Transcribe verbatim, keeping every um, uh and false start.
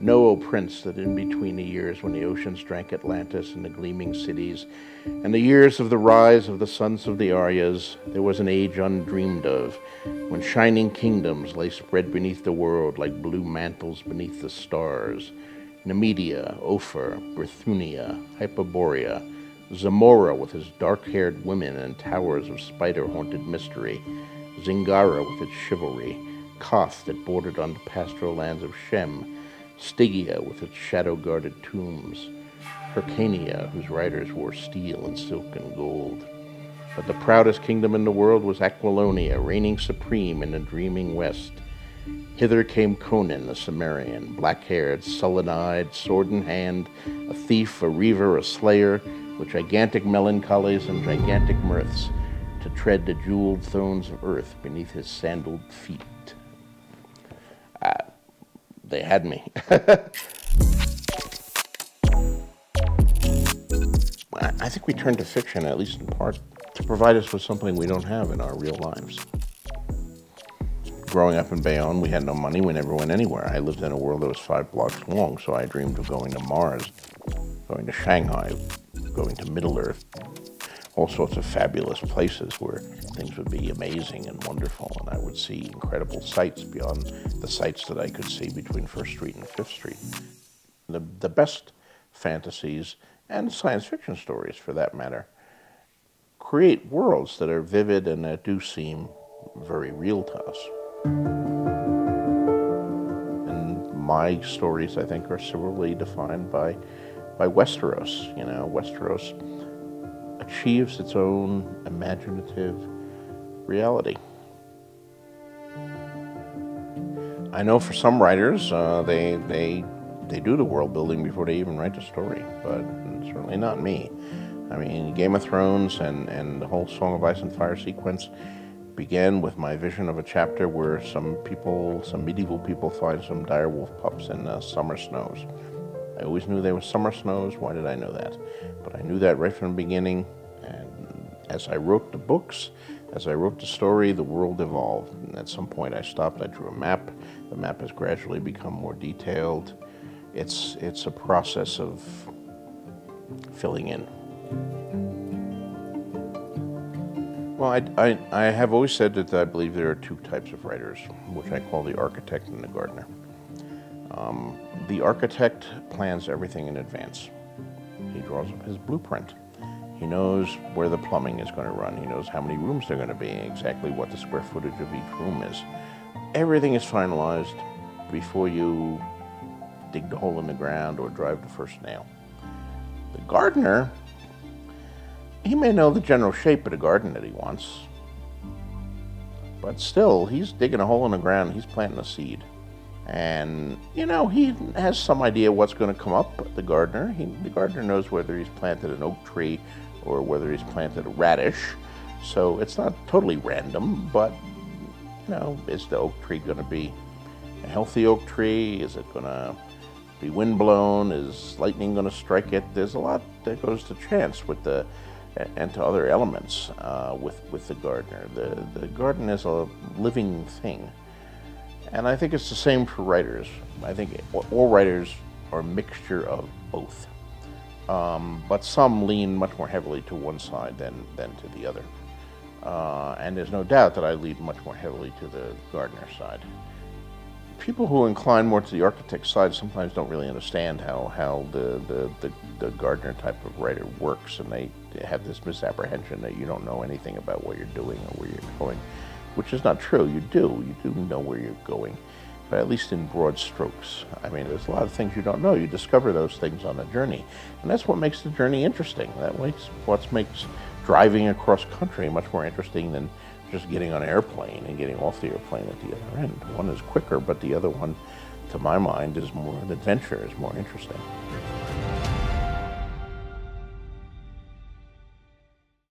Know, O Prince, that in between the years when the oceans drank Atlantis and the gleaming cities, and the years of the rise of the sons of the Aryas, there was an age undreamed of, when shining kingdoms lay spread beneath the world like blue mantles beneath the stars. Nemedia, Ophir, Berthunia, Hyperborea, Zamora with his dark-haired women and towers of spider-haunted mystery, Zingara with its chivalry, Koth that bordered on the pastoral lands of Shem, Stygia with its shadow-guarded tombs, Hyrcania, whose riders wore steel and silk and gold. But the proudest kingdom in the world was Aquilonia, reigning supreme in the dreaming west. Hither came Conan the Cimmerian, black-haired, sullen-eyed, sword in hand, a thief, a reaver, a slayer, with gigantic melancholies and gigantic mirths, to tread the jeweled thrones of earth beneath his sandaled feet. Ah. They had me. I think we turn to fiction, at least in part, to provide us with something we don't have in our real lives. Growing up in Bayonne, we had no money. We never went anywhere. I lived in a world that was five blocks long, so I dreamed of going to Mars, going to Shanghai, going to Middle Earth, all sorts of fabulous places where things would be amazing and wonderful, and I would see incredible sights beyond the sights that I could see between First Street and Fifth Street. The, the best fantasies, and science fiction stories for that matter, create worlds that are vivid and that do seem very real to us. And my stories, I think, are similarly defined by, by Westeros, you know, Westeros achieves its own imaginative reality. I know for some writers, uh, they, they, they do the world building before they even write the story, but certainly not me. I mean, Game of Thrones and, and the whole Song of Ice and Fire sequence began with my vision of a chapter where some people, some medieval people find some direwolf pups in the summer snows. I always knew they were summer snows. Why did I know that? But I knew that right from the beginning, and as I wrote the books, as I wrote the story, the world evolved. And at some point I stopped, I drew a map. The map has gradually become more detailed. It's, it's a process of filling in. Well, I, I, I have always said that I believe there are two types of writers, which I call the architect and the gardener. Um, the architect plans everything in advance. He draws up his blueprint. He knows where the plumbing is going to run. He knows how many rooms there are going to be, exactly what the square footage of each room is. Everything is finalized before you dig the hole in the ground or drive the first nail. The gardener, he may know the general shape of the garden that he wants, but still, he's digging a hole in the ground, he's planting a seed. And, you know, he has some idea what's going to come up, the gardener. He, the gardener knows whether he's planted an oak tree or whether he's planted a radish. So it's not totally random, but, you know, is the oak tree going to be a healthy oak tree? Is it going to be windblown? Is lightning going to strike it? There's a lot that goes to chance with the, and to other elements uh, with, with the gardener. The, the garden is a living thing. And I think it's the same for writers. I think all writers are a mixture of both. Um, but some lean much more heavily to one side than, than to the other. Uh, and there's no doubt that I lean much more heavily to the gardener side. People who incline more to the architect side sometimes don't really understand how, how the, the, the, the gardener type of writer works, and they have this misapprehension that you don't know anything about what you're doing or where you're going. Which is not true. You do. You do know where you're going, but at least in broad strokes. I mean, there's a lot of things you don't know. You discover those things on the journey, and that's what makes the journey interesting. That makes what makes driving across country much more interesting than just getting on an airplane and getting off the airplane at the other end. One is quicker, but the other one, to my mind, is more an adventure, is more interesting.